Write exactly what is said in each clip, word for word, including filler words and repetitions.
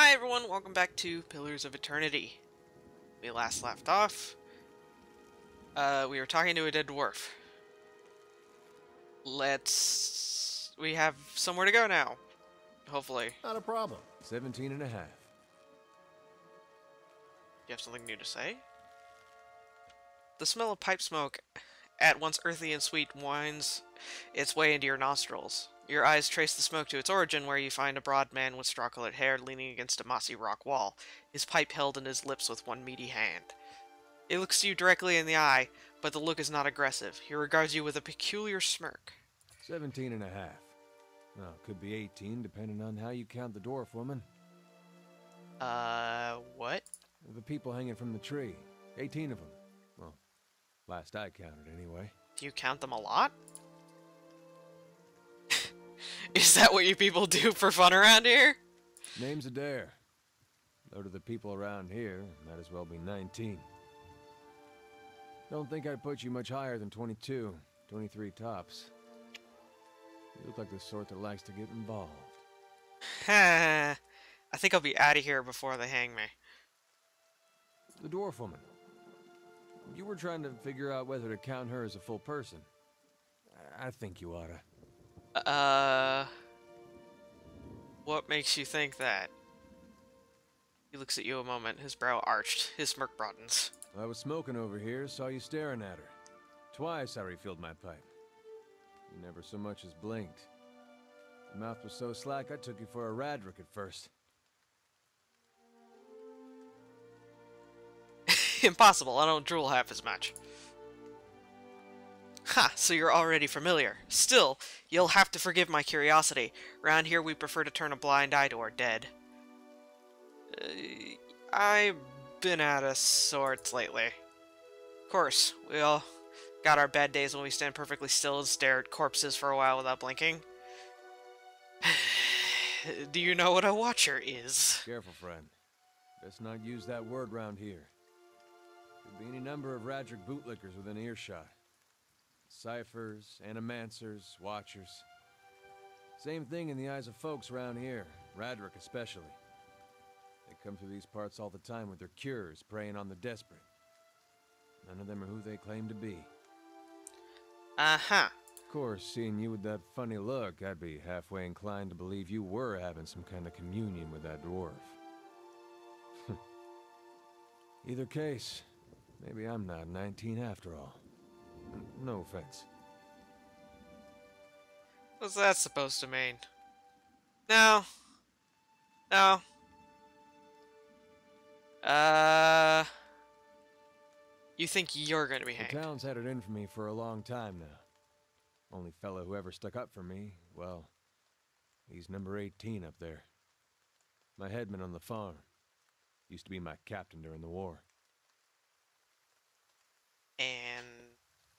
Hi everyone, welcome back to Pillars of Eternity. We last left off. Uh, we were talking to a dead dwarf. Let's... we have somewhere to go now. Hopefully. Not a problem. seventeen and a half. You have something new to say? The smell of pipe smoke, at once earthy and sweet, winds its way into your nostrils. Your eyes trace the smoke to its origin, where you find a broad man with straw-colored hair leaning against a mossy rock wall, his pipe held in his lips with one meaty hand. It looks you directly in the eye, but the look is not aggressive. He regards you with a peculiar smirk. Seventeen and a half. Well, it could be eighteen, depending on how you count the dwarf woman. Uh, what? The people hanging from the tree. Eighteen of them. Well, last I counted, anyway. Do you count them a lot? Is that what you people do for fun around here? Name's Aedyr. Though to the people around here, might as well be nineteen. Don't think I'd put you much higher than twenty-two, twenty-three tops. You look like the sort that likes to get involved. I think I'll be out of here before they hang me. The dwarf woman. You were trying to figure out whether to count her as a full person. I think you oughta. Uh, what makes you think that? He looks at you a moment, his brow arched, his smirk broadens. I was smoking over here, saw you staring at her. Twice I refilled my pipe. You never so much as blinked. Your mouth was so slack I took you for a Raedric at first. Impossible, I don't drool half as much. Ha, so you're already familiar. Still, you'll have to forgive my curiosity. Round here we prefer to turn a blind eye to our dead. Uh, I've been out of sorts lately. Of course, we all got our bad days when we stand perfectly still and stare at corpses for a while without blinking. Do you know what a watcher is? Careful, friend. Best not use that word round here. Could be any number of Raedric bootlickers within earshot. Ciphers, animancers, watchers. Same thing in the eyes of folks around here, Raedric especially. They come through these parts all the time with their cures, preying on the desperate. None of them are who they claim to be. Uh-huh. Of course, seeing you with that funny look, I'd be halfway inclined to believe you were having some kind of communion with that dwarf. Either case, maybe I'm not nineteen after all. No offense. What's that supposed to mean? No. No. Uh... You think you're gonna be hanged? The town's had it in for me for a long time now. Only fellow who ever stuck up for me, well, he's number eighteen up there. My headman on the farm. Used to be my captain during the war. And...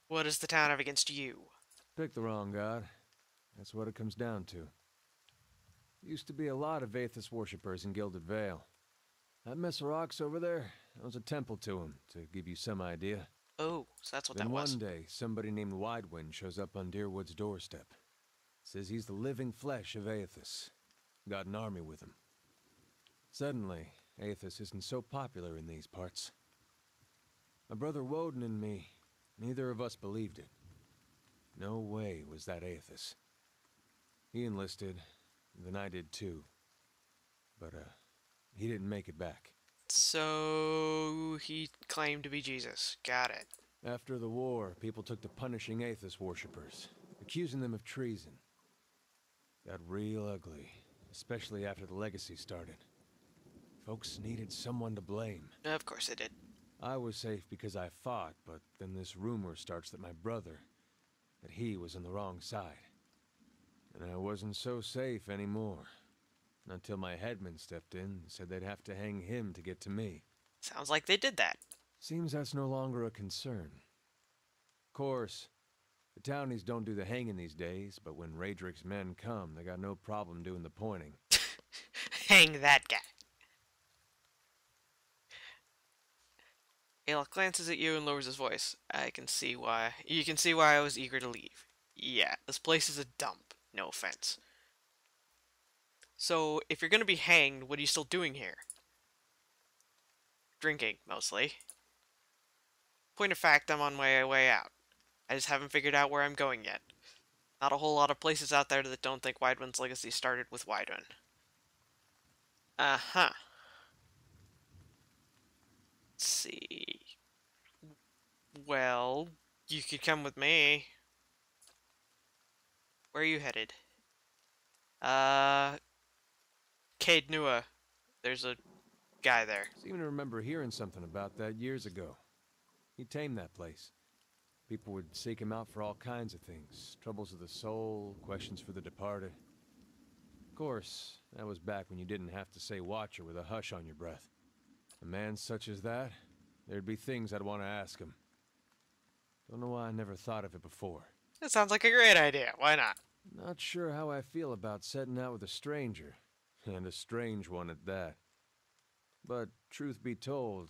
what does the town have against you? Pick the wrong god. That's what it comes down to. Used to be a lot of Aethys worshippers in Gilded Vale. That mess of rocks over there, that was a temple to him, to give you some idea. Oh, so that's what then that was. One day, somebody named Widewind shows up on Deerwood's doorstep. Says he's the living flesh of Aethys. Got an army with him. Suddenly, Aethys isn't so popular in these parts. My brother Woden and me... neither of us believed it. No way was that Aethys. He enlisted, then I did too. But, uh, he didn't make it back. So, he claimed to be Jesus. Got it. After the war, people took to punishing Aethys worshippers, accusing them of treason. Got real ugly, especially after the legacy started. Folks needed someone to blame. Of course they did. I was safe because I fought, but then this rumor starts that my brother, that he was on the wrong side. And I wasn't so safe anymore. Until my headman stepped in and said they'd have to hang him to get to me. Sounds like they did that. Seems that's no longer a concern. Of course, the townies don't do the hanging these days, but when Raedric's men come, they got no problem doing the pointing. Hang that guy. Aelok glances at you and lowers his voice. I can see why. You can see why I was eager to leave. Yeah, this place is a dump. No offense. So, if you're going to be hanged, what are you still doing here? Drinking, mostly. Point of fact, I'm on my way out. I just haven't figured out where I'm going yet. Not a whole lot of places out there that don't think Widewind's legacy started with Widewind. Uh-huh. Let's see. Well, you could come with me. Where are you headed? Uh... Cade Nua. There's a guy there. I seem to remember hearing something about that years ago. He tamed that place. People would seek him out for all kinds of things. Troubles of the soul, questions for the departed. Of course, that was back when you didn't have to say Watcher with a hush on your breath. A man such as that, there'd be things I'd want to ask him. Don't know why I never thought of it before. That sounds like a great idea. Why not? Not sure how I feel about setting out with a stranger. And a strange one at that. But, truth be told,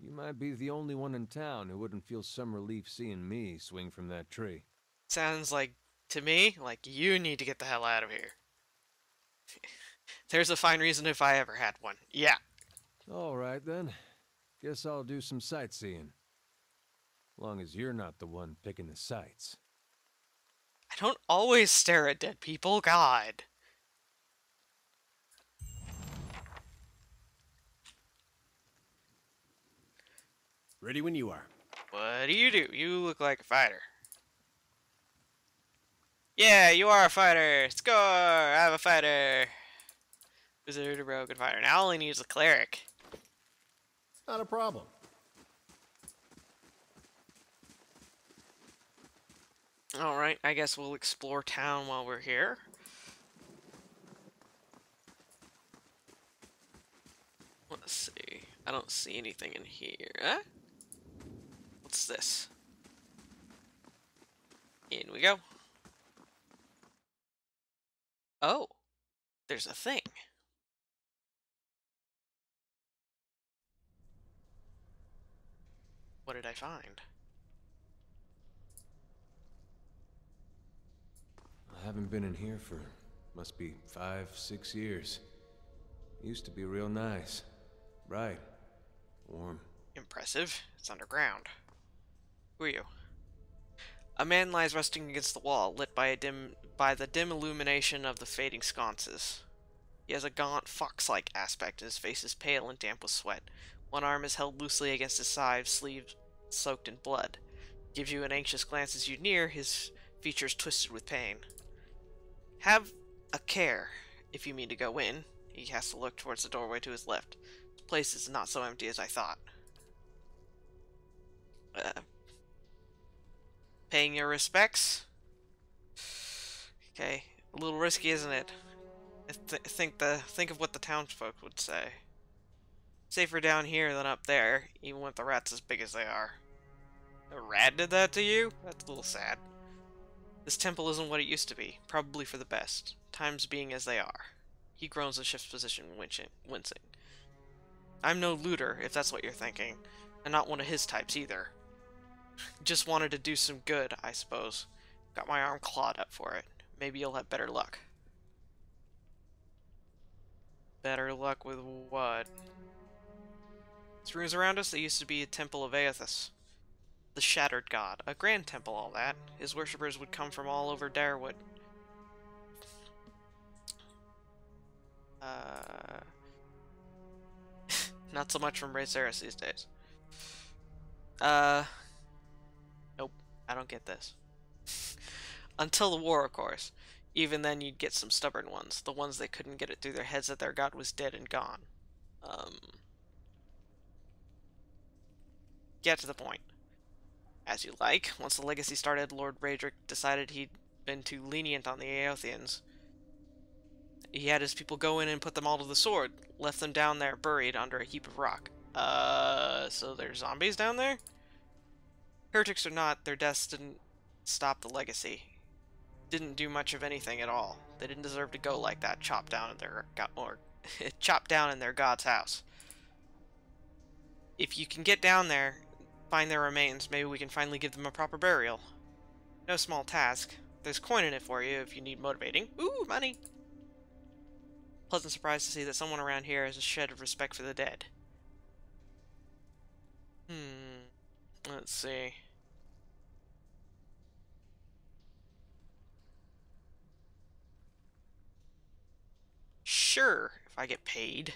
you might be the only one in town who wouldn't feel some relief seeing me swing from that tree. Sounds like, to me, like you need to get the hell out of here. There's a fine reason if I ever had one. Yeah. Alright then. Guess I'll do some sightseeing. Long as you're not the one picking the sights. I don't always stare at dead people, God. Ready when you are. What do you do? You look like a fighter. Yeah, you are a fighter. Score! I'm a fighter. Wizard, a rogue, and fighter. Now all I only need is a cleric. Not a problem. Alright, I guess we'll explore town while we're here. Let's see. I don't see anything in here. Huh? What's this? In we go. Oh, there's a thing. What did I find? I haven't been in here for, must be five, six years. It used to be real nice. Right. Warm. Impressive. It's underground. Who are you? A man lies resting against the wall, lit by a dim by the dim illumination of the fading sconces. He has a gaunt, fox-like aspect, and his face is pale and damp with sweat. One arm is held loosely against his side, sleeve soaked in blood. He gives you an anxious glance as you near, his features twisted with pain. Have a care, if you mean to go in. He has to look towards the doorway to his left. The place is not so empty as I thought. Uh, paying your respects? Okay, a little risky, isn't it? I th think the think of what the townsfolk would say. Safer down here than up there, even with the rats as big as they are. The rat did that to you? That's a little sad. This temple isn't what it used to be, probably for the best. Times being as they are. He groans and shifts position, wincing. I'm no looter, if that's what you're thinking, and not one of his types either. Just wanted to do some good, I suppose. Got my arm clawed up for it. Maybe you'll have better luck. Better luck with what? These ruins around us, they used to be a temple of Aethys, the shattered god. A grand temple, all that. His worshippers would come from all over Darewood. Uh... Not so much from Restrix these days. Uh, nope, I don't get this. Until the war, of course. Even then, you'd get some stubborn ones. The ones that couldn't get it through their heads that their god was dead and gone. Um, get to the point. As you like. Once the legacy started, Lord Raedric decided he'd been too lenient on the Eothians. He had his people go in and put them all to the sword. Left them down there, buried under a heap of rock. Uh, so there's zombies down there? Heretics or not, their deaths didn't stop the legacy. Didn't do much of anything at all. They didn't deserve to go like that, chopped down in their god, or chopped down in their god's house. If you can get down there, find their remains, maybe we can finally give them a proper burial. No small task. There's coin in it for you if you need motivating. Ooh, money! pleasant surprise to see that someone around here has a shred of respect for the dead. Hmm. Let's see. Sure, if I get paid.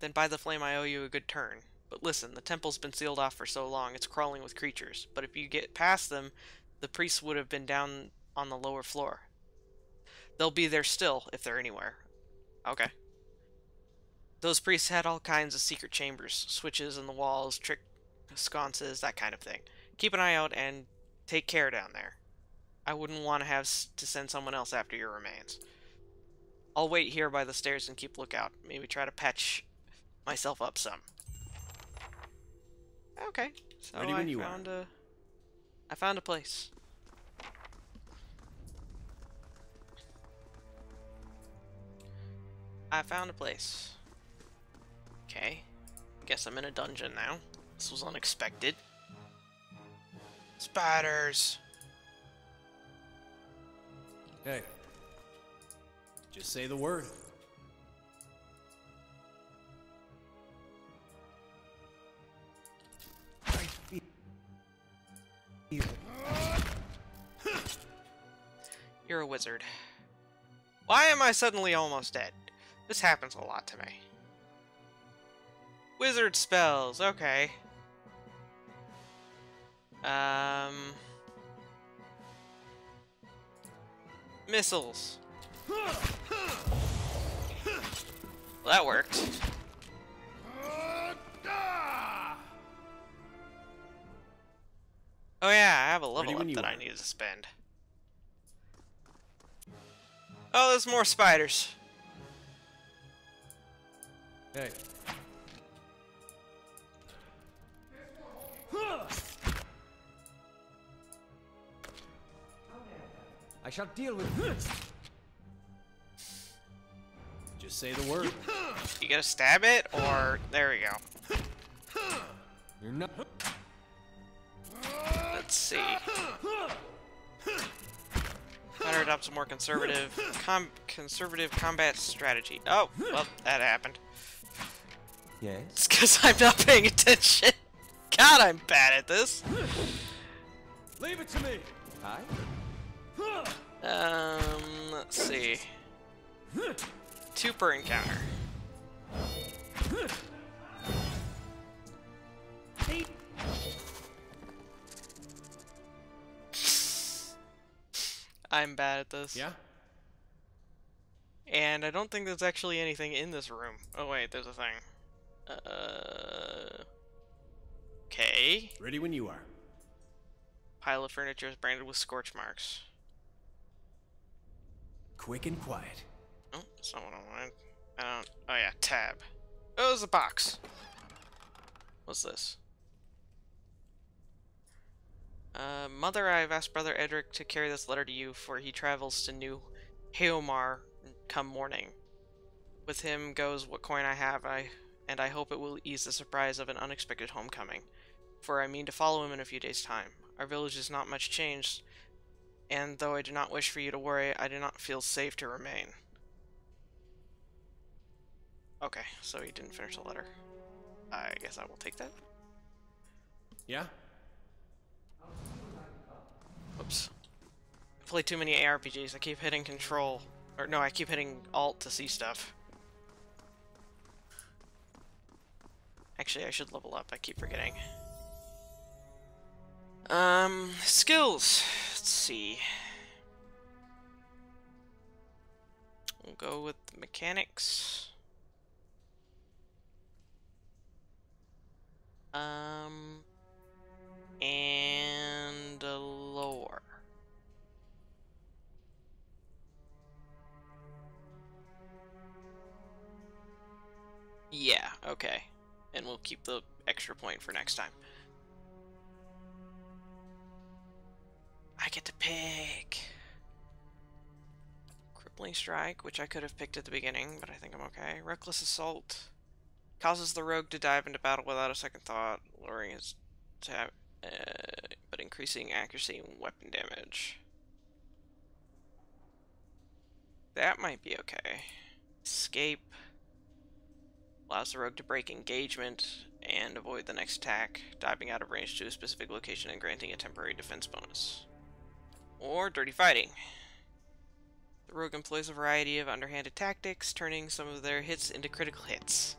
Then by the flame I owe you a good turn. But listen, the temple's been sealed off for so long, it's crawling with creatures. But if you get past them, the priests would have been down on the lower floor. They'll be there still, if they're anywhere. Okay. Those priests had all kinds of secret chambers. Switches in the walls, trick sconces, that kind of thing. Keep an eye out and take care down there. I wouldn't want to have to send someone else after your remains. I'll wait here by the stairs and keep lookout. Maybe try to patch myself up some. Okay, so I found a, I found a place. I found a place. Okay, guess I'm in a dungeon now. This was unexpected. Spiders! Hey, just say the word. You're a wizard. Why am I suddenly almost dead? This happens a lot to me. Wizard spells, okay. Um... Missiles. Well, that worked. Oh yeah, I have a level up that I need to spend. Oh, there's more spiders. Hey. I shall deal with this. Just say the word. You gotta stab it, or there we go. You're not. Let's see. Better adopt some more conservative, com conservative combat strategy. Oh, well, that happened. Yes. It's because I'm not paying attention. God, I'm bad at this. Leave it to me. Hi. Um, let's see. Two per encounter. I'm bad at this. Yeah? And I don't think there's actually anything in this room. Oh wait, there's a thing. Uh... Okay. Ready when you are. Pile of furniture is branded with scorch marks. Quick and quiet. Oh, that's not what I wanted. I don't... Oh yeah, tab. Oh, there's a box. What's this? Uh, Mother, I have asked Brother Edric to carry this letter to you, for he travels to New Heomar come morning. With him goes what coin I have, I and I hope it will ease the surprise of an unexpected homecoming, for I mean to follow him in a few days' time. Our village is not much changed, and though I do not wish for you to worry, I do not feel safe to remain. Okay, so he didn't finish the letter. I guess I will take that. Yeah? Oops. I play too many A R P Gs. I keep hitting control. Or no, I keep hitting alt to see stuff. Actually, I should level up. I keep forgetting. Um, skills. Let's see. We'll go with the mechanics. Um, and a lore. Yeah, okay. And we'll keep the extra point for next time. I get to pick Crippling Strike, which I could have picked at the beginning, but I think I'm okay. Reckless Assault causes the rogue to dive into battle without a second thought, lowering his tab, uh, but increasing accuracy and weapon damage. That might be okay. Escape allows the rogue to break engagement and avoid the next attack, diving out of range to a specific location and granting a temporary defense bonus. Or dirty fighting. The rogue employs a variety of underhanded tactics, turning some of their hits into critical hits.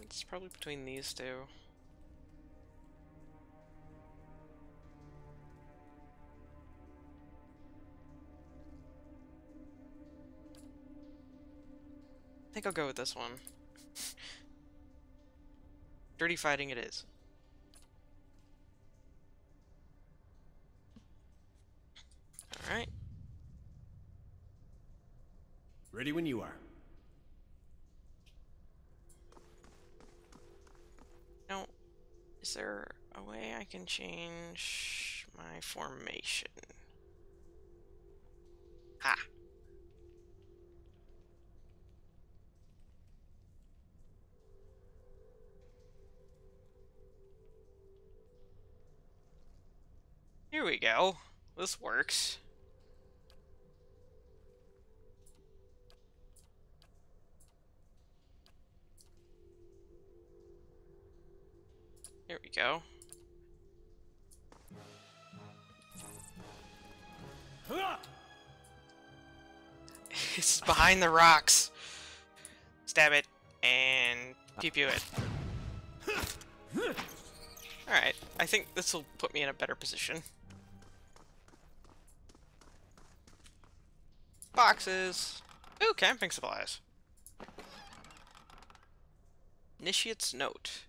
It's probably between these two. I think I'll go with this one. Dirty fighting it is. Alright. Ready when you are. No. Is there a way I can change my formation? Ha! Here we go. This works. Here we go. It's behind the rocks. Stab it and P P it. Alright, I think this will put me in a better position. Boxes. Ooh, camping supplies. Initiate's note.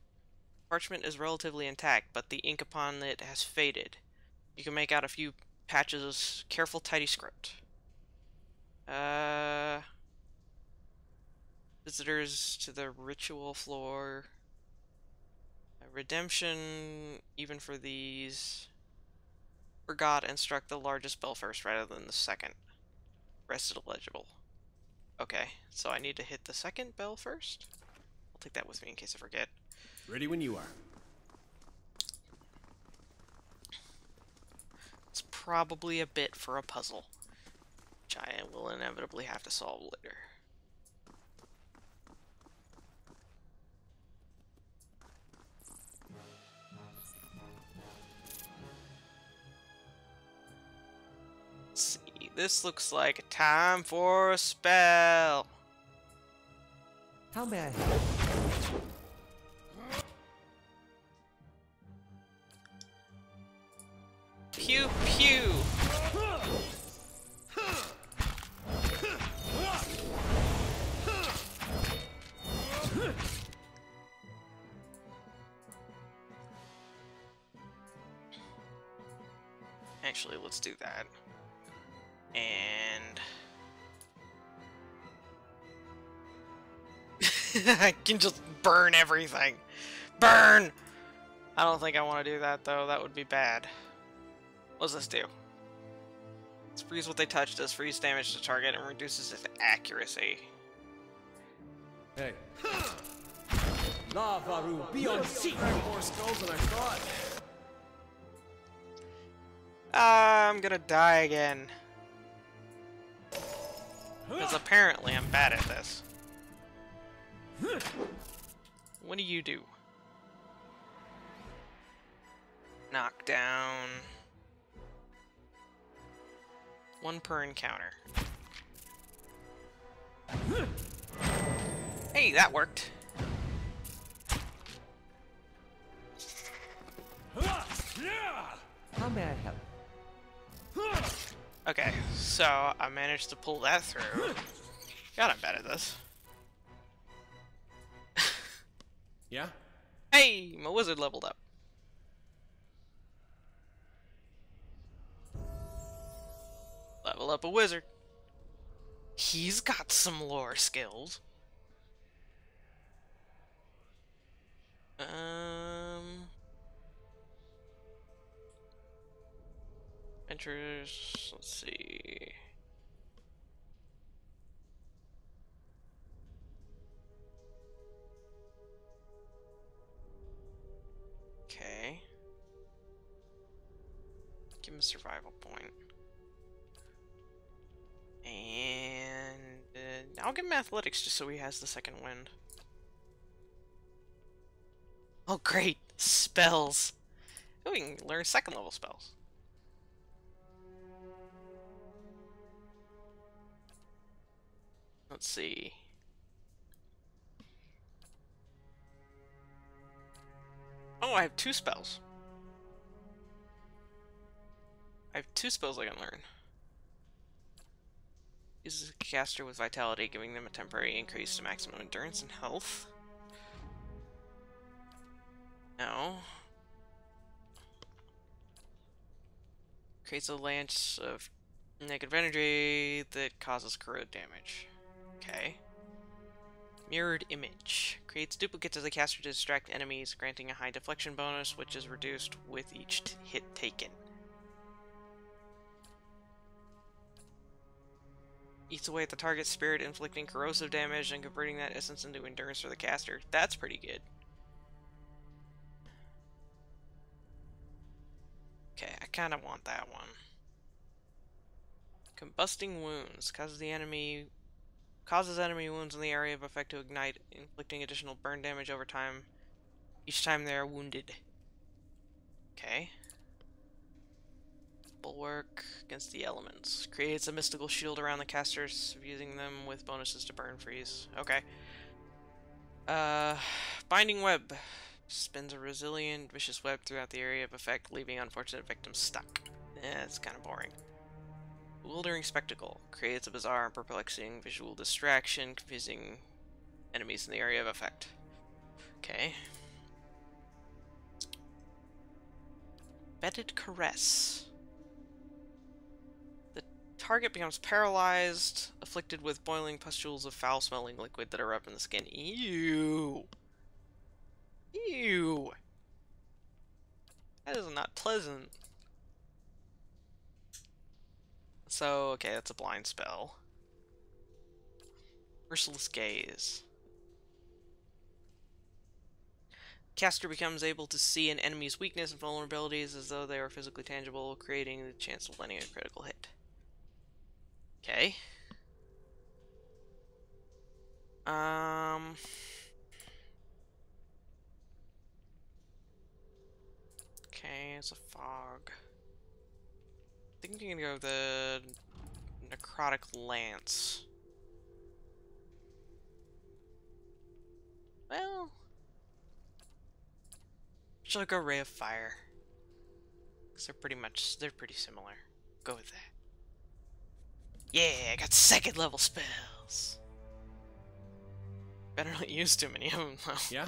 Parchment is relatively intact, but the ink upon it has faded. You can make out a few patches of careful, tidy script. Uh, visitors to the ritual floor. Redemption, even for these. Forgot and struck the largest bell first rather than the second. Rest is illegible. Okay, so I need to hit the second bell first. I'll take that with me in case I forget. Ready when you are. It's probably a bit for a puzzle, which I will inevitably have to solve later. Let's see, this looks like time for a spell. How bad? Pew pew. Actually, let's do that. And I can just burn everything. Burn. I don't think I want to do that though. That would be bad. What does this do? It's freeze what they touch, does freeze damage to target, and reduces its accuracy. Hey. Lavaru, be on seat! More skulls than I thought. I'm gonna die again. Because apparently I'm bad at this. What do you do? Knock down. One per encounter. Hey, that worked. How may I help? Okay, so I managed to pull that through. God, I'm bad at this. Yeah? Hey, my wizard leveled up. Level up a wizard. He's got some lore skills. Um, Adventures, let's see. Okay. Give him a survival point. And uh, I'll give him athletics just so he has the second wind. Oh great! Spells! Oh, we can learn second level spells. Let's see. Oh, I have two spells. I have two spells I can learn. Uses a caster with vitality, giving them a temporary increase to maximum endurance and health. No. Creates a lance of negative energy that causes corrode damage. Okay. Mirrored Image. Creates duplicates of the caster to distract enemies, granting a high deflection bonus, which is reduced with each t hit taken. Eats away at the target's spirit, inflicting corrosive damage and converting that essence into endurance for the caster. That's pretty good. Okay, I kind of want that one. Combusting Wounds. Causes the enemy... Causes enemy wounds in the area of effect to ignite, inflicting additional burn damage over time each time they are wounded. Okay. Bulwark against the elements. Creates a mystical shield around the casters, using them with bonuses to burn freeze. Okay. Uh, Binding Web. Spins a resilient, vicious web throughout the area of effect, leaving unfortunate victims stuck. Eh, it's kind of boring. Bewildering Spectacle. Creates a bizarre and perplexing visual distraction, confusing enemies in the area of effect. Okay. Bedded Caress. The target becomes paralyzed, afflicted with boiling pustules of foul-smelling liquid that erupt in the skin. Ew! Ew! That is not pleasant. So, okay, that's a blind spell. Merciless Gaze. Caster becomes able to see an enemy's weakness and vulnerabilities as though they are physically tangible, creating the chance of landing a critical hit. Okay. Um... Okay, it's a fog. I think you can go with the Necrotic Lance. Well, should I go Ray of Fire? Cause they're pretty much they're pretty similar. Go with that. Yeah, I got second level spells. Better not use too many of them though. Yeah.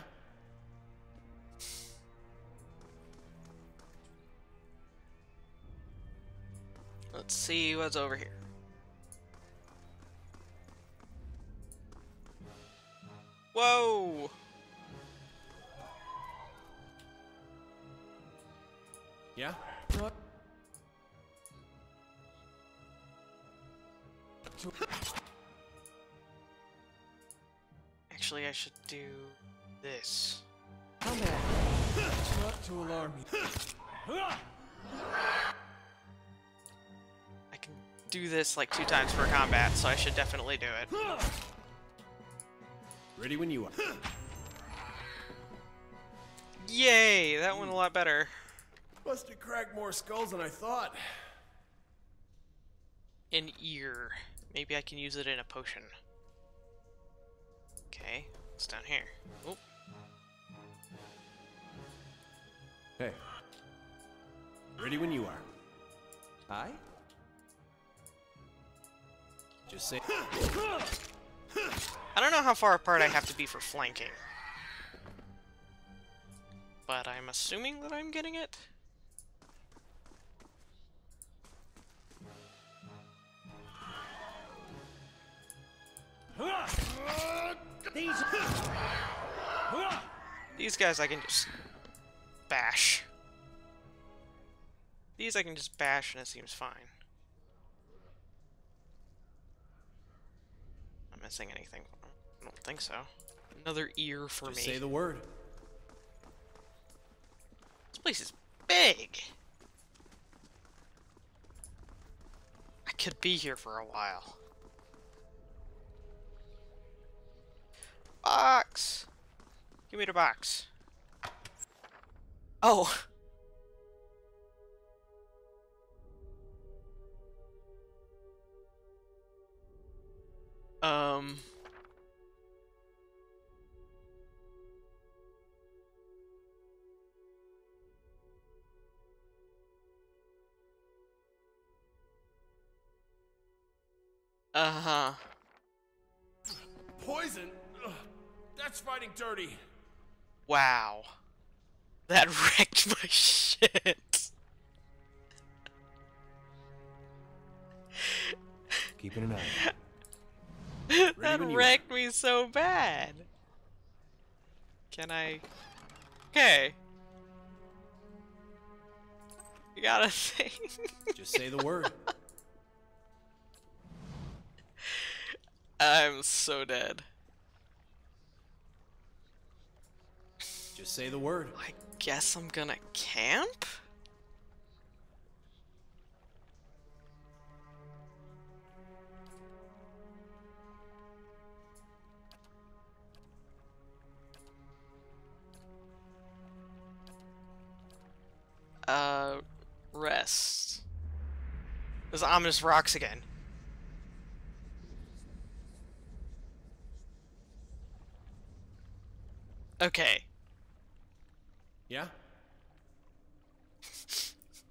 Let's see what's over here. Whoa! Yeah? What? Actually, I should do this. Come on. Not to alarm you. Do this like two times per combat, so I should definitely do it. Ready when you are. Yay! That went a lot better. Must have cracked more skulls than I thought. An ear. Maybe I can use it in a potion. Okay, what's down here? Oh. Hey. Ready when you are. Hi. Just say I don't know how far apart I have to be for flanking. But I'm assuming that I'm getting it. These These guys I can just bash. These I can just bash and it seems fine. Missing anything? I don't think so. Another ear for Just me. Say the word. This place is big. I could be here for a while. Box! Give me the box. Oh! Um... Uh-huh. Poison? Ugh, that's fighting dirty. Wow. That wrecked my shit. Keeping an eye on. That wrecked me so bad. Can I... Okay. You got a thing. Just say the word. I'm so dead. Just say the word. I guess I'm gonna camp? Uh, rest. There's ominous rocks again. Okay. Yeah?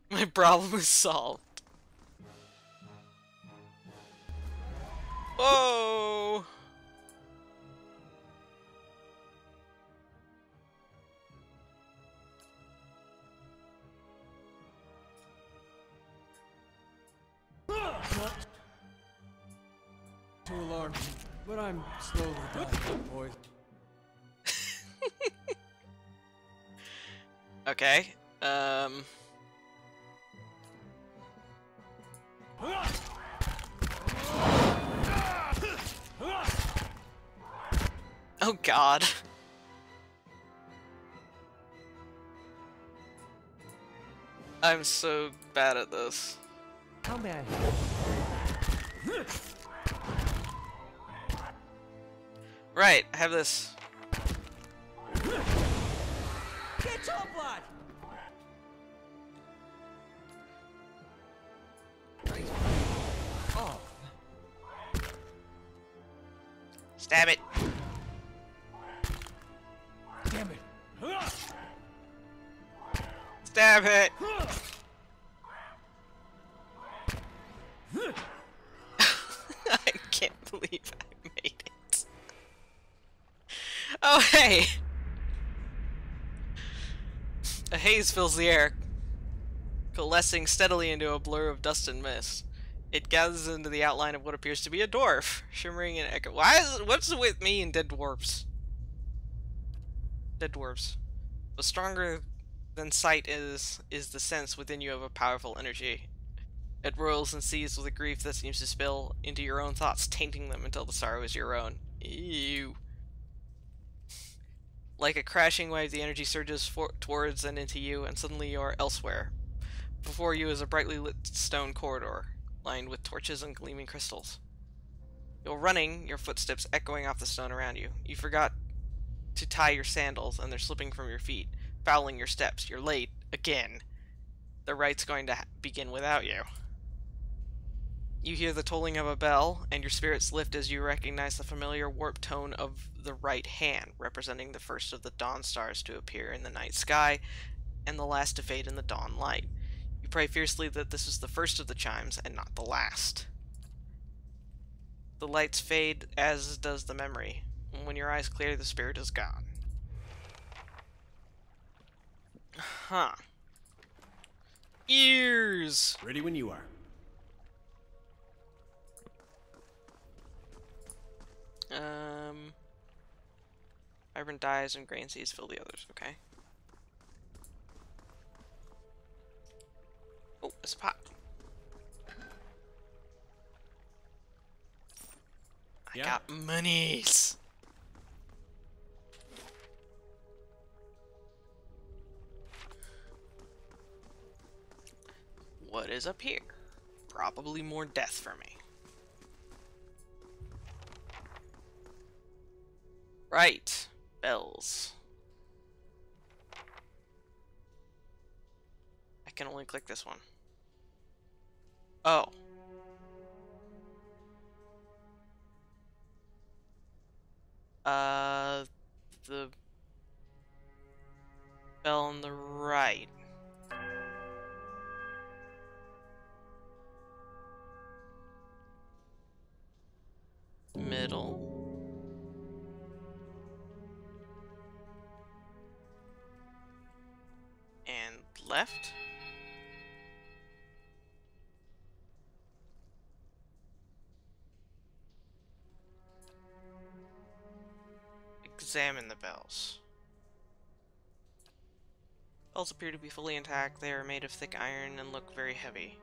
My problem is solved. Whoa! Too alarmed, but I'm slowly dying, boys. Okay, um... Oh god. I'm so bad at this. How bad? Right, I have this. Oh. Stab it. Damn it. Stab it. I can't believe I made it. Oh, hey. A haze fills the air, coalescing steadily into a blur of dust and mist. It gathers into the outline of what appears to be a dwarf, shimmering in echo. Why is it, what's with me and dead dwarves? Dead dwarves. But stronger than sight is is the sense within you of a powerful energy. It roils and seethes with a grief that seems to spill into your own thoughts, tainting them until the sorrow is your own. Ew. Like a crashing wave, the energy surges for towards and into you, and suddenly you are elsewhere. Before you is a brightly lit stone corridor, lined with torches and gleaming crystals. You're running, your footsteps echoing off the stone around you. You forgot to tie your sandals, and they're slipping from your feet, fouling your steps. You're late, again. The rite's going to ha begin without you. You hear the tolling of a bell, and your spirits lift as you recognize the familiar warped tone of the right hand, representing the first of the dawn stars to appear in the night sky, and the last to fade in the dawn light. You pray fiercely that this is the first of the chimes, and not the last. The lights fade, as does the memory, and when your eyes clear, the spirit is gone. Huh. Ears! Ready when you are. Um, vibrant dyes and grain seeds fill the others. Okay. Oh, it's a pot. Yeah. I got monies. What is up here? Probably more death for me. Right. Bells. I can only click this one. Oh. Uh, the bell on the right. Middle. And left. Examine the bells. Bells appear to be fully intact. They are made of thick iron and look very heavy.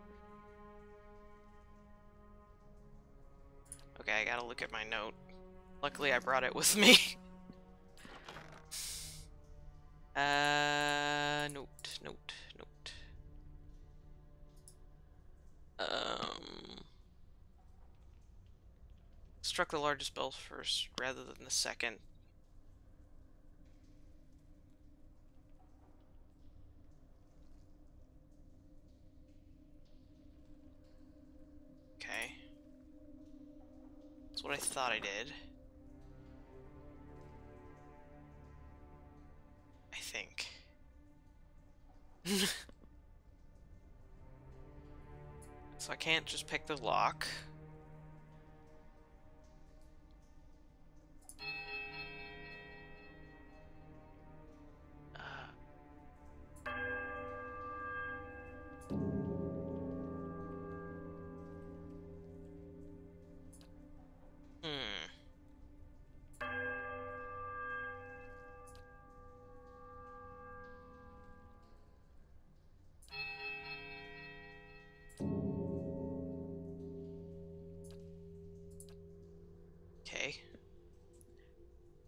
Okay, I gotta look at my note. Luckily, I brought it with me. uh, note, note, note. Um, struck the largest bell first rather than the second. That's what I thought I did. I think. So I can't just pick the lock. Uh.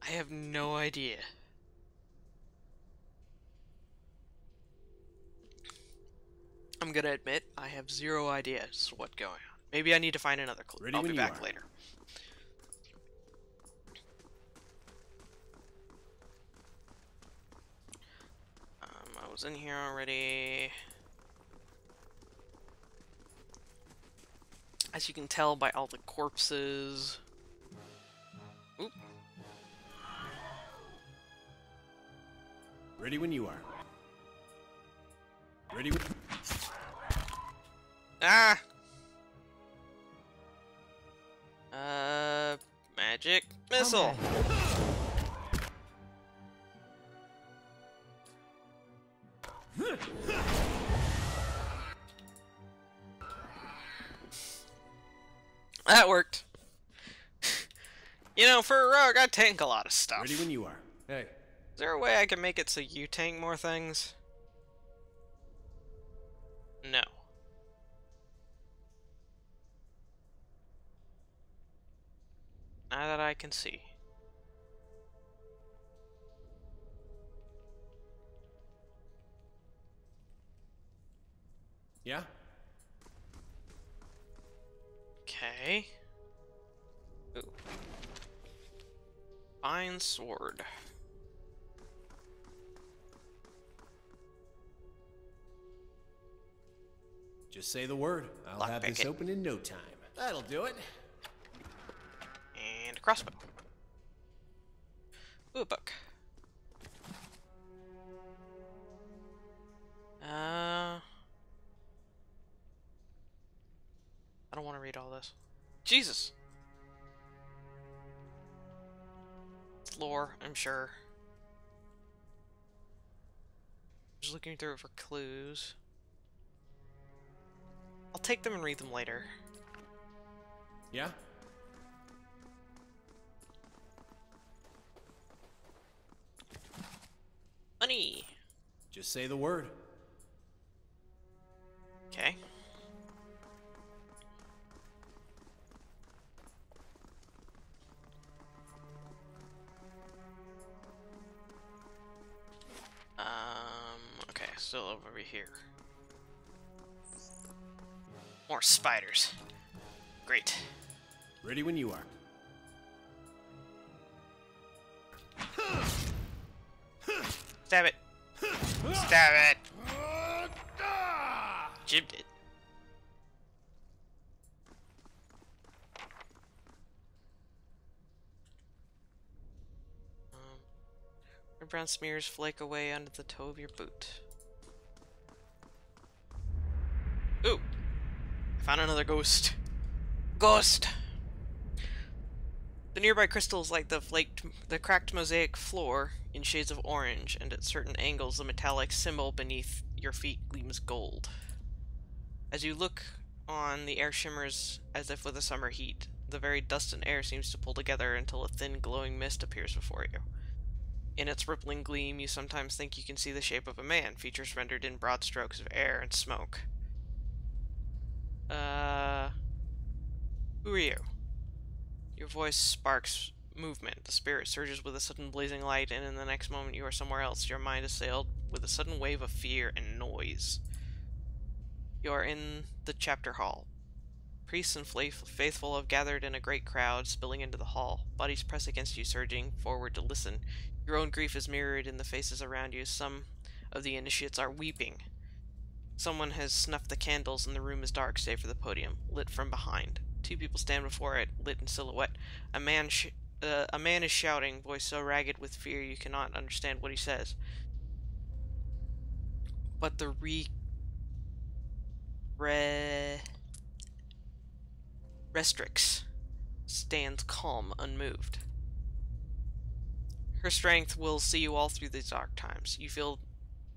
I have no idea. I'm gonna admit, I have zero idea as to what's going on. Maybe I need to find another clue. I'll be back later. Um, I was in here already. As you can tell by all the corpses. Oop. Ready when you are. Ready when... Ah! Uh... Magic missile! Okay. That worked. You know, for a rogue, I tank a lot of stuff. Ready when you are. Hey. Is there a way I can make it so you tank more things? No. Not that I can see. Yeah? Okay. Ooh. Fine sword. Just say the word. I'll Lock have this it. open in no time. That'll do it. And a crossbow. Ooh, a book. Uh, I don't want to read all this. Jesus. It's lore, I'm sure. Just looking through it for clues. I'll take them and read them later. Yeah? Money! Just say the word. Okay. Um, okay, still over here. More spiders. Great. Ready when you are. Stab it! Stab it! Jibbed it. Um, your brown smears flake away under the toe of your boot. Ooh! I found another ghost. Ghost! The nearby crystals light the flaked, the cracked mosaic floor in shades of orange, and at certain angles the metallic symbol beneath your feet gleams gold. As you look on, the air shimmers as if with a summer heat. The very dust and air seems to pull together until a thin glowing mist appears before you. In its rippling gleam, you sometimes think you can see the shape of a man, features rendered in broad strokes of air and smoke. Uh... Who are you? Your voice sparks movement. The spirit surges with a sudden blazing light, and in the next moment you are somewhere else, your mind assailed with a sudden wave of fear and noise. You are in the chapter hall. Priests and faithful have gathered in a great crowd, spilling into the hall. Bodies press against you, surging forward to listen. Your own grief is mirrored in the faces around you. Some of the initiates are weeping. Someone has snuffed the candles, and the room is dark, save for the podium, lit from behind. Two people stand before it, lit in silhouette. A man sh uh, a man is shouting, voice so ragged with fear you cannot understand what he says. But the re... re... Restrix stands calm, unmoved. Her strength will see you all through these dark times. You feel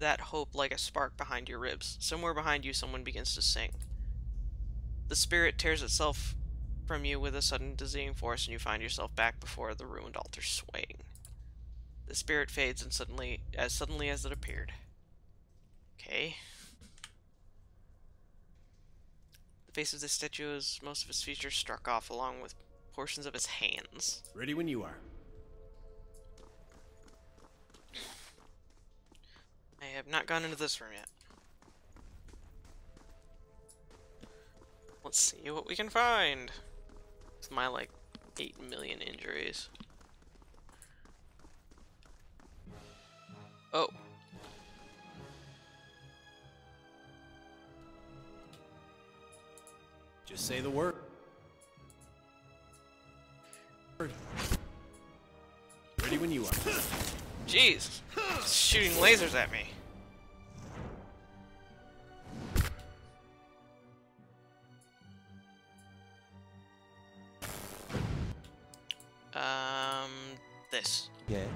that hope like a spark behind your ribs. Somewhere behind you, someone begins to sing. The spirit tears itself from you with a sudden dizzying force, and you find yourself back before the ruined altar swaying. The spirit fades, and suddenly, as suddenly as it appeared. Okay. The face of this statue is most of its features struck off, along with portions of its hands. Ready when you are. I have not gone into this room yet. Let's see what we can find. With my like eight million injuries. Oh. Just say the word. Ready when you are. Jeez. It's shooting lasers at me. Um, this. Yes.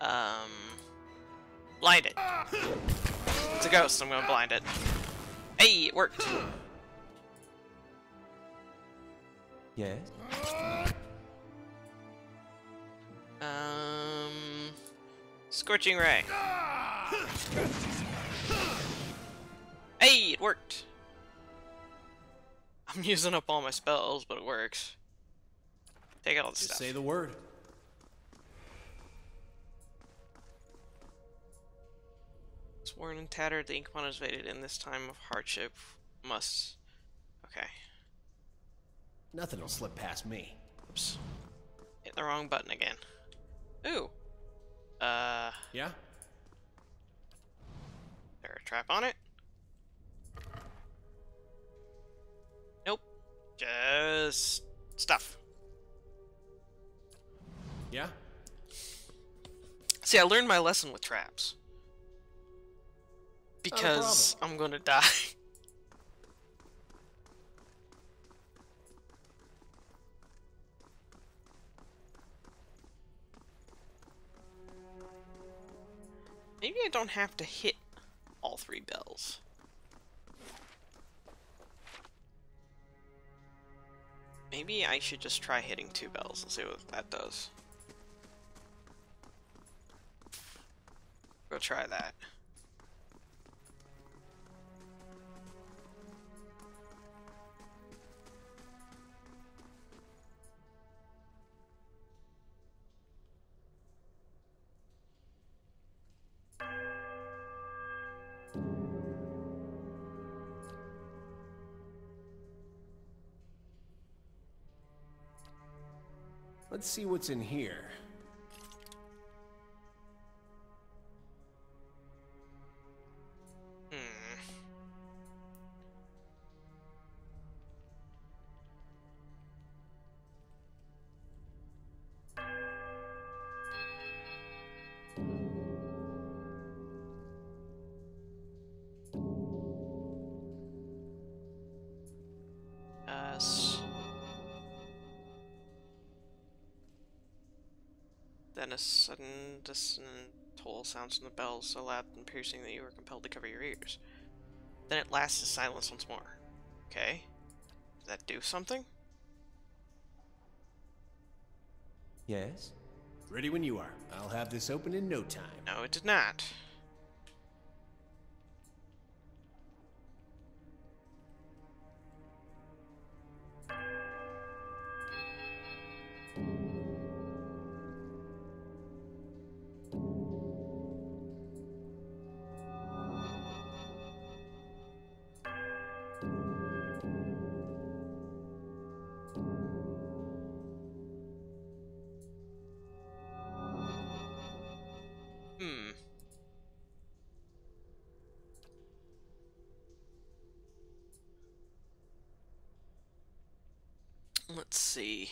Um, blind it. It's a ghost, I'm gonna blind it. Hey, it worked. Yes. Um, scorching ray. Hey, it worked! I'm using up all my spells, but it works. Take out all the stuff. Just say the word. Sworn and tattered, the inkpot is faded in this time of hardship. Must. Okay. Nothing will slip past me. Oops. Hit the wrong button again. Ooh. Uh. Yeah? A trap on it? Nope. Just stuff. Yeah. See, I learned my lesson with traps. Because I'm gonna die. Maybe I don't have to hit all three bells. Maybe I should just try hitting two bells and see what that does. Go try that. Let's see what's in here. Then a sudden dissonant toll sounds from the bell, so loud and piercing that you were compelled to cover your ears. Then it lasts in silence once more. Okay. Did that do something? Yes? Ready when you are. I'll have this open in no time. No, it did not. Let's see.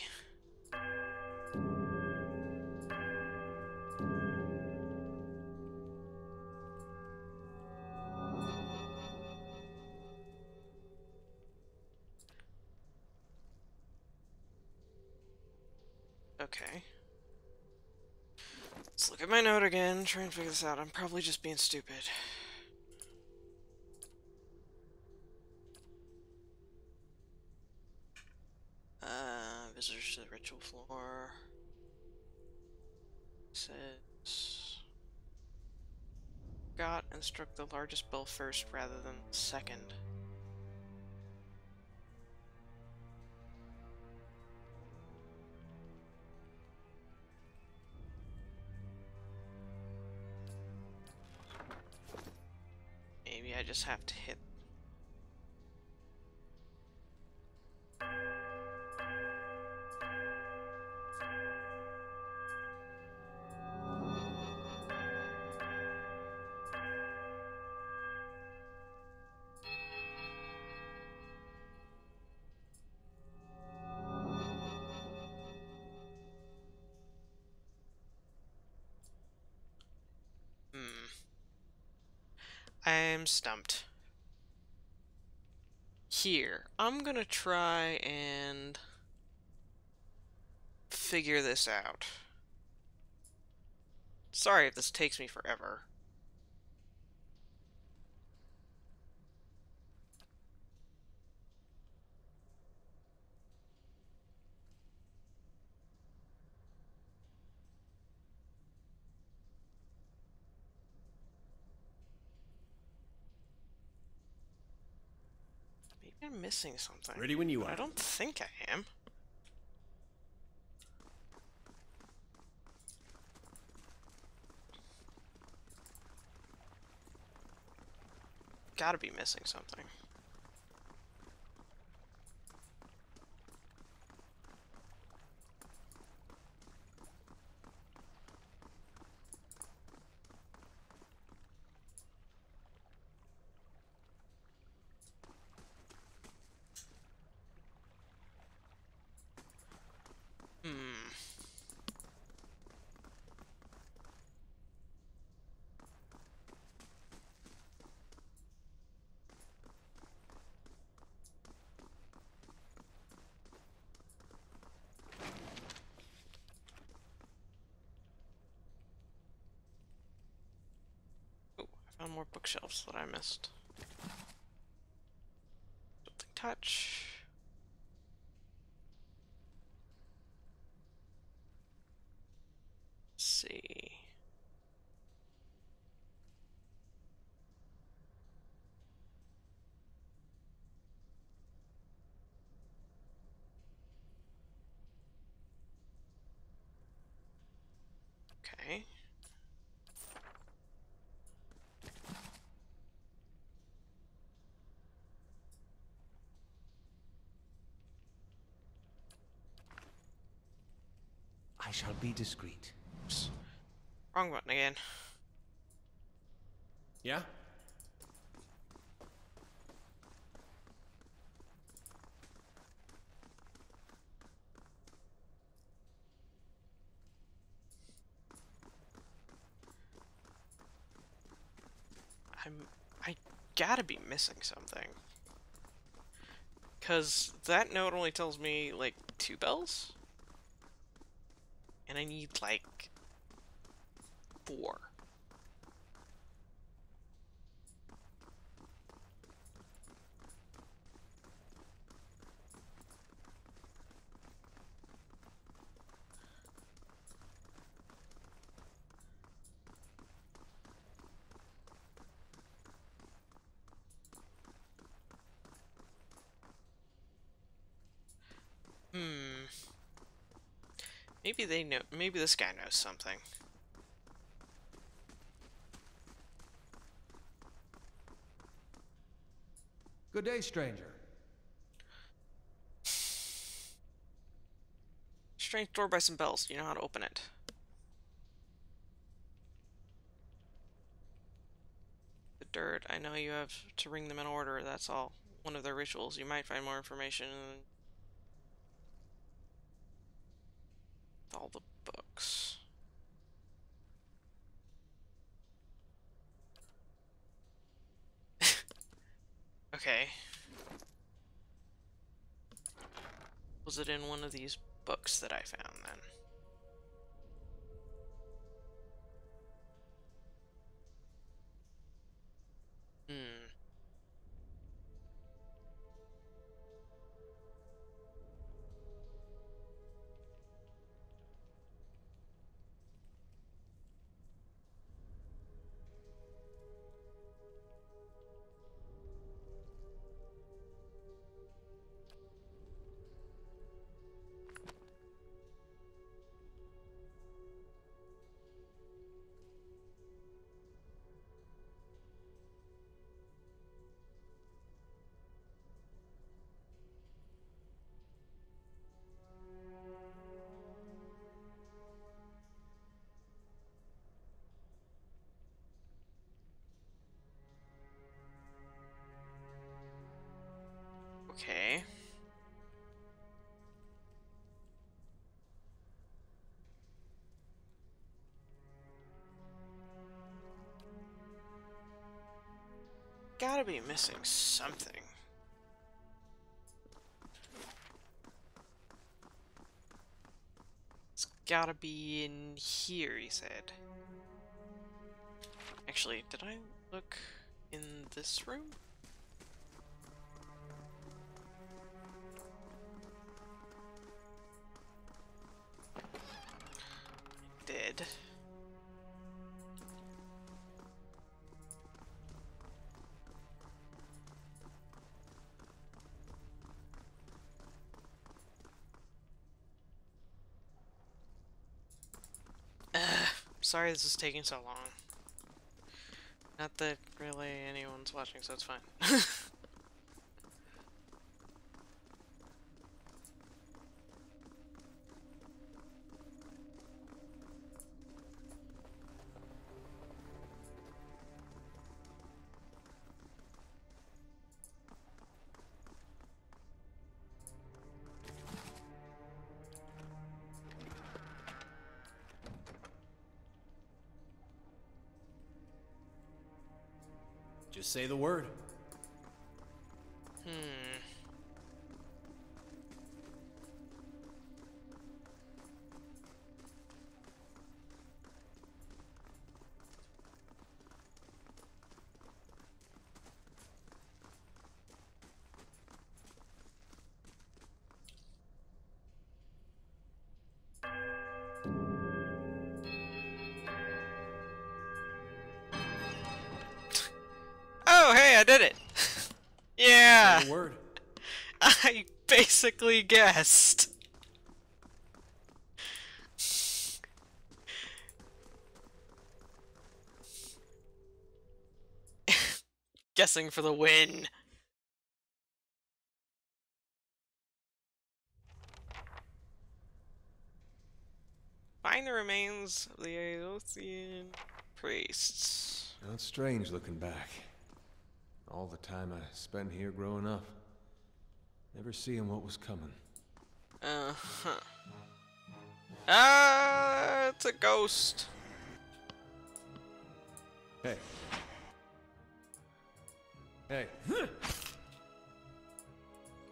Okay. Let's look at my note again, try and figure this out. I'm probably just being stupid. Visitors to the ritual floor. Says, got and struck the largest bell first rather than second. Maybe I just have to hit. I'm stumped. Here, I'm gonna try and figure this out. Sorry if this takes me forever. I'm missing something. Ready when you are. I don't think I am. Gotta be missing something. Found more bookshelves that I missed. Building touch. Let's see. Okay. I shall be discreet. Oops. Wrong button again. Yeah? I'm... I gotta be missing something. Because that note only tells me, like, two bells? And I need, like, four. Hmm. Maybe they know. Maybe this guy knows something. Good day, stranger. Strange door by some bells. You know how to open it. The dirt. I know you have to ring them in order. That's all. One of their rituals. You might find more information. All the books. Okay. Was it in one of these books that I found then? Hmm. Okay. Gotta be missing something. It's gotta be in here, he said. Actually, did I look in this room? Did. Ugh, sorry this is taking so long. Not that really anyone's watching, so it's fine. Just say the word. Hmm. Did it. Yeah. Say the word. I basically guessed. Guessing for the win. find the remains of the Aelothian priests. Not strange looking back. All the time I spent here growing up. Never seeing what was coming. Uh-huh. Ah, it's a ghost. Hey. Hey.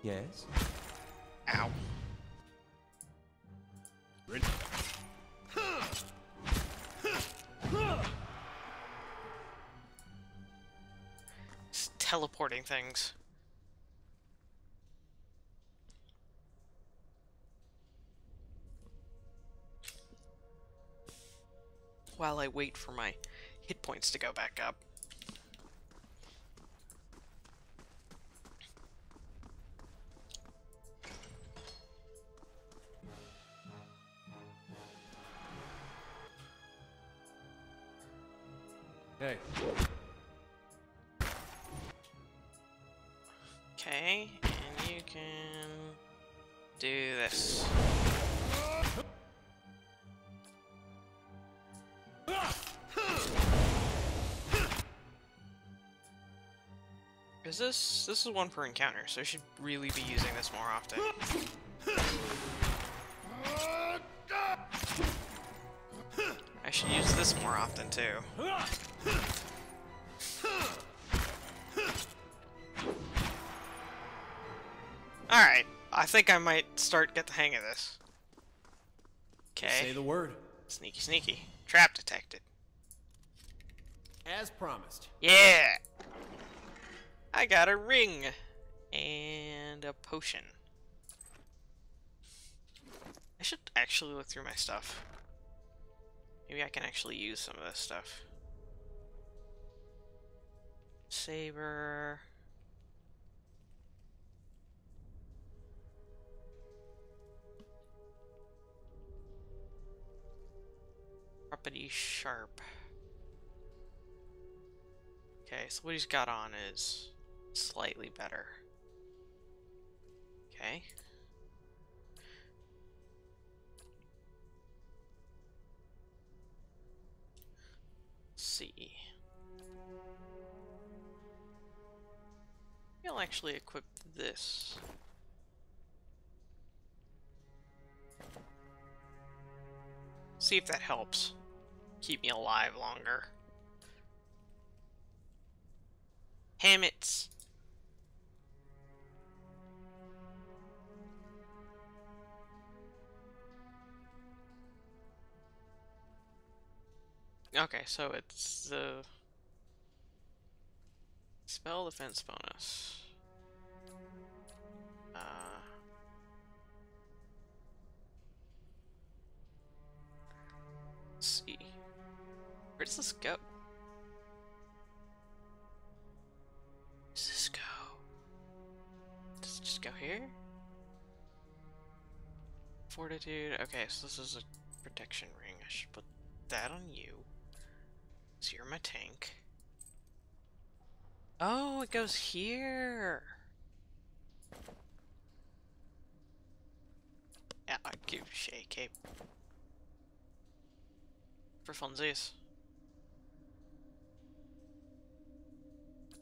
Yes? Ow. Ready? It's teleporting things. While I wait for my hit points to go back up. Hey. Okay, and you can do this. Is this this is one per encounter, so I should really be using this more often. I should use this more often too. Alright, I think I might start get the hang of this. Okay. Say the word. Sneaky sneaky. Trap detected. As promised. Yeah! I got a ring and a potion. I should actually look through my stuff. Maybe I can actually use some of this stuff. Saber. Property sharp. Okay, so what he's got on is slightly better. Okay. Let's see. He'll actually equip this. See if that helps. Keep me alive longer. Hammets. Okay, so it's the spell defense bonus. Uh, let's see. Where does this go? Where does this go? Does it just go here? Fortitude. Okay, so this is a protection ring. I should put that on you. So you're my tank. Oh, it goes here. Yeah, I give Shay cape for funsies.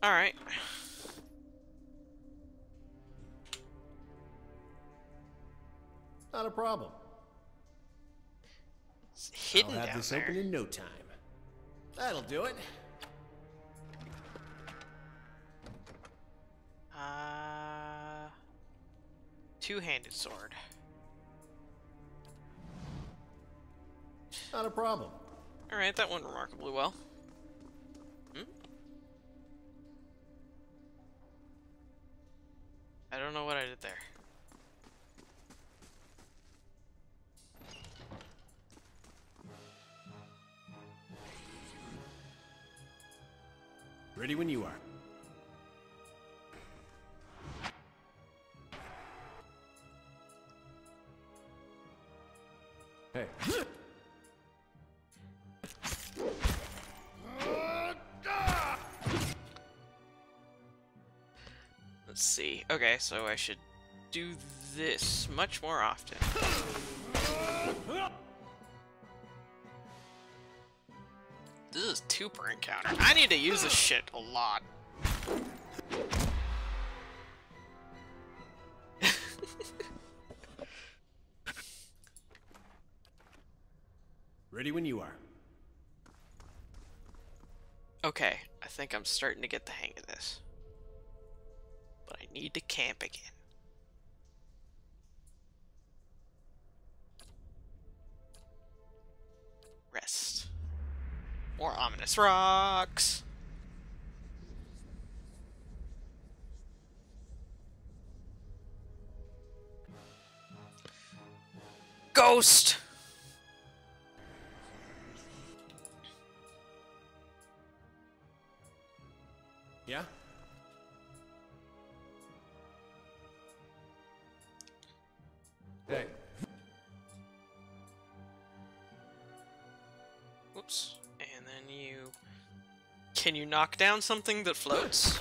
All right. Not a problem. It's hidden. I'll have down this there. Open in no time. That'll do it. Uh, two-handed sword. Not a problem. All right, that went remarkably well. Hmm? I don't know what I did there. Ready when you are. Hey. Let's see. Okay, so I should do this much more often. This is two per encounter. I need to use this shit a lot. Ready when you are. Okay, I think I'm starting to get the hang of this. But I need to camp again. Rest. More ominous rocks. Ghost. Yeah. Hey. Oops. And then you... Can you knock down something that floats?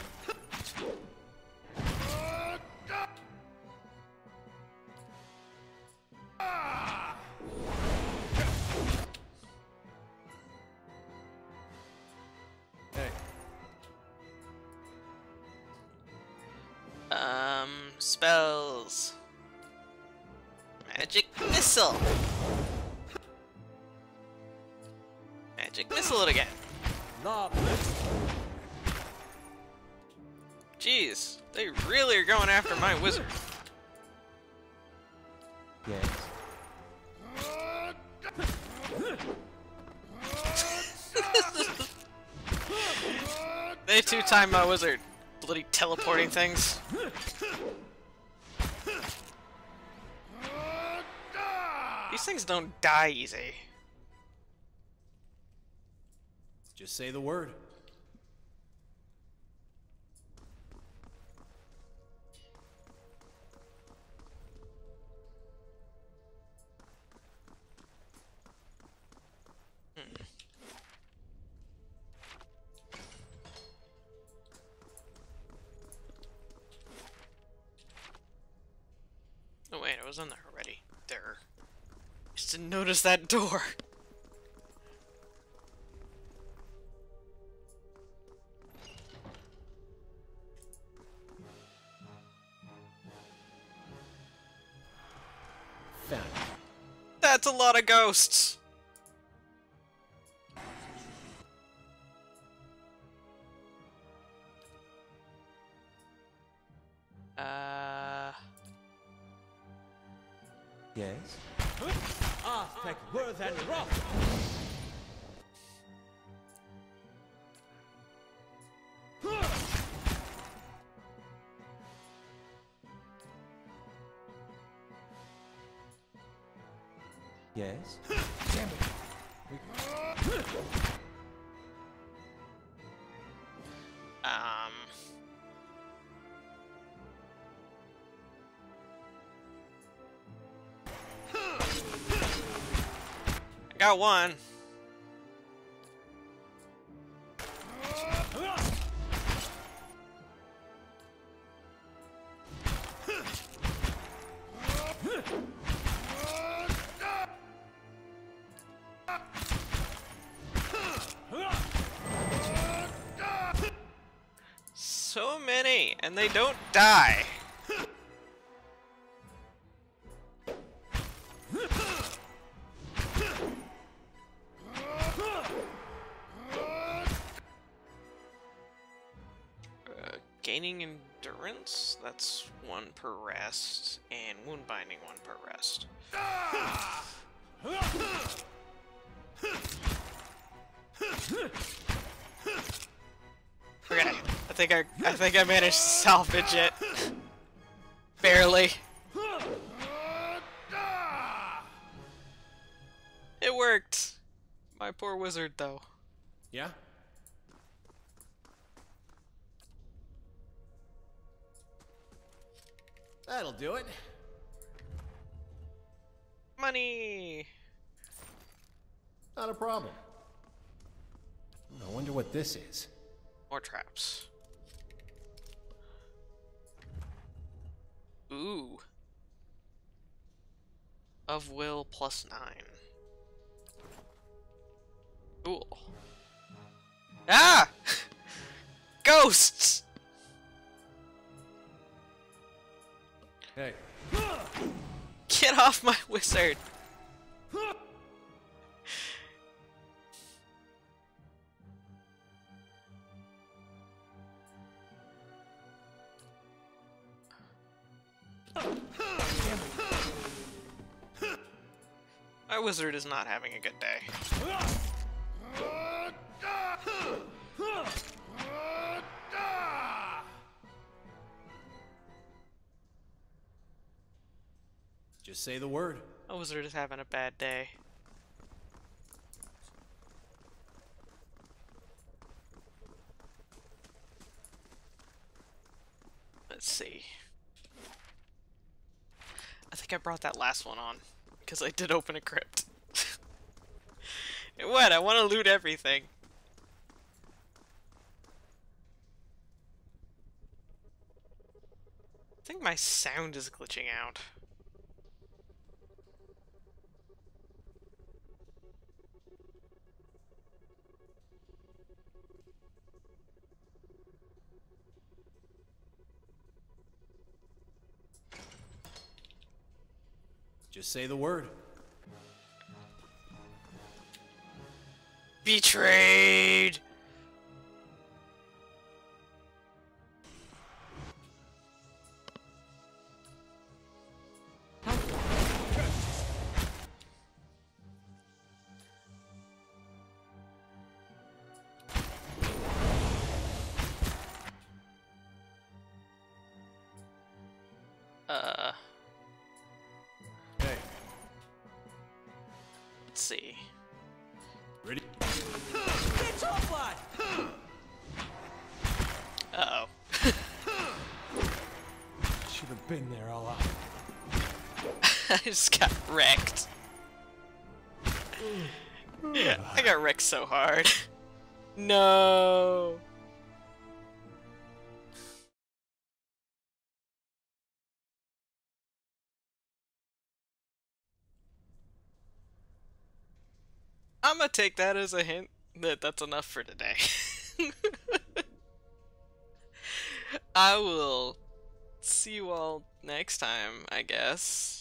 Spells. Magic missile. Magic missile it again. Jeez, they really are going after my wizard. Yes. They two-timed my wizard. Bloody teleporting things. These things don't die easy. Just say the word. Hmm. Oh wait, I was on there already. There. Just didn't notice that door. Found it. That's a lot of ghosts. Uh. Yes. Aztec worth and rough. Yes. Damn it. Um. Got one. So many, and they don't die. Endurance, that's one per rest, and wound binding one per rest. Okay, I think I, I think I managed to salvage it. Barely. It worked. My poor wizard, though. Yeah. That'll do it. Money! Not a problem. I wonder what this is. More traps. Ooh. Of will plus nine. Cool. Ah! Ghosts! Hey. Get off my wizard! My wizard is not having a good day. Just say the word. My wizard is having a bad day. Let's see. I think I brought that last one on. Because I did open a crypt. It went, I want to loot everything. I think my sound is glitching out. Just say the word. Betrayed! I just got wrecked. Yeah, I got wrecked so hard. No. I'm gonna take that as a hint that that's enough for today. I will see you all next time, I guess.